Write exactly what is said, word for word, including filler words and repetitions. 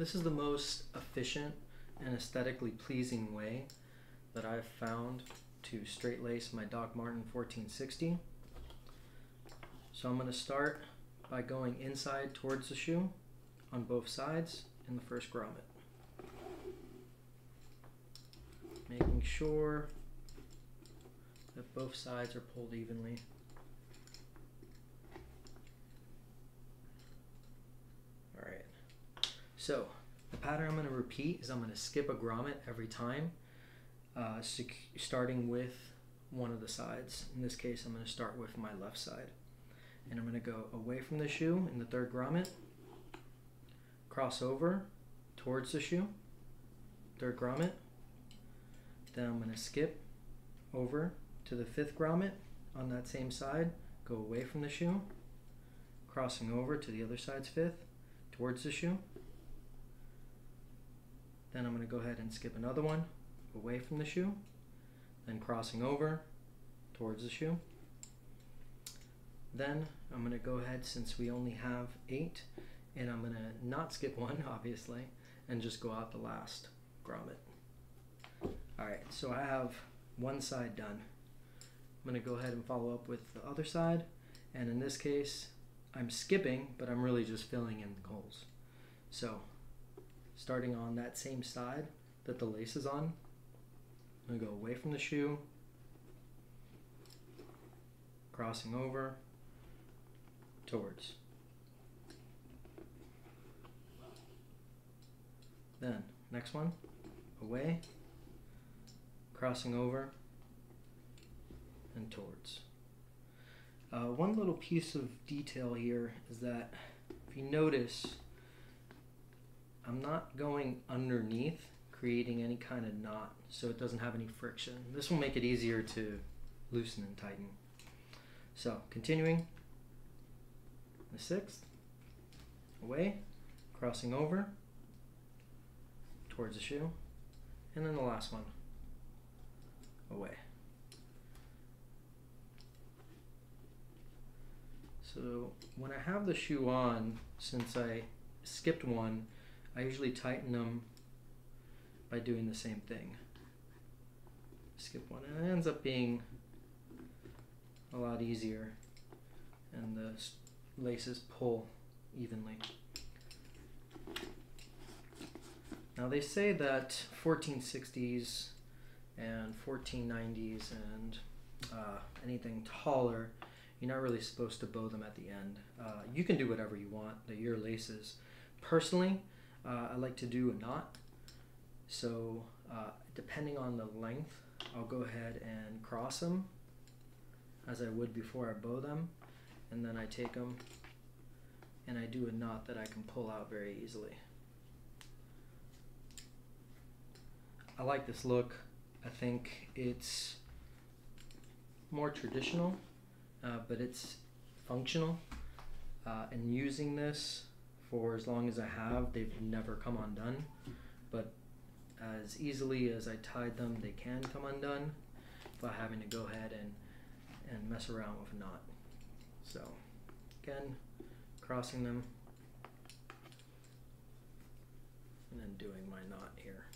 This is the most efficient and aesthetically pleasing way that I've found to straight lace my Doc Marten fourteen sixty. So I'm going to start by going inside towards the shoe on both sides in the first grommet. Making sure that both sides are pulled evenly. Alright, so the pattern I'm going to repeat is I'm going to skip a grommet every time, uh, starting with one of the sides. In this case, I'm going to start with my left side. And I'm going to go away from the shoe in the third grommet, cross over towards the shoe, third grommet, then I'm going to skip over to the fifth grommet on that same side, go away from the shoe, crossing over to the other side's fifth, towards the shoe, then I'm going to go ahead and skip another one, away from the shoe, then crossing over towards the shoe. Then I'm going to go ahead, since we only have eight, and I'm going to not skip one, obviously, and just go out the last grommet. Alright, so I have one side done. I'm going to go ahead and follow up with the other side, and in this case, I'm skipping, but I'm really just filling in the holes. So, starting on that same side that the lace is on, I'm going to go away from the shoe, crossing over, towards. Then, next one, away, crossing over, and towards. Uh, one little piece of detail here is that if you notice, I'm not going underneath, creating any kind of knot, so it doesn't have any friction. This will make it easier to loosen and tighten. So, continuing. The sixth, away, crossing over, towards the shoe, and then the last one, away. So when I have the shoe on, since I skipped one, I usually tighten them by doing the same thing. Skip one, and it ends up being a lot easier, and the laces pull evenly. Now they say that fourteen sixties and fourteen nineties and uh, anything taller, you're not really supposed to bow them at the end. Uh, you can do whatever you want, they're your laces. Personally, uh, I like to do a knot, so uh, depending on the length, I'll go ahead and cross them as I would before I bow them, and then I take them and I do a knot that I can pull out very easily. I like this look. I think it's more traditional, uh, but it's functional, uh, and using this for as long as I have, they've never come undone, but as easily as I tied them, they can come undone without having to go ahead and and mess around with a knot. So again, crossing them and then doing my knot here.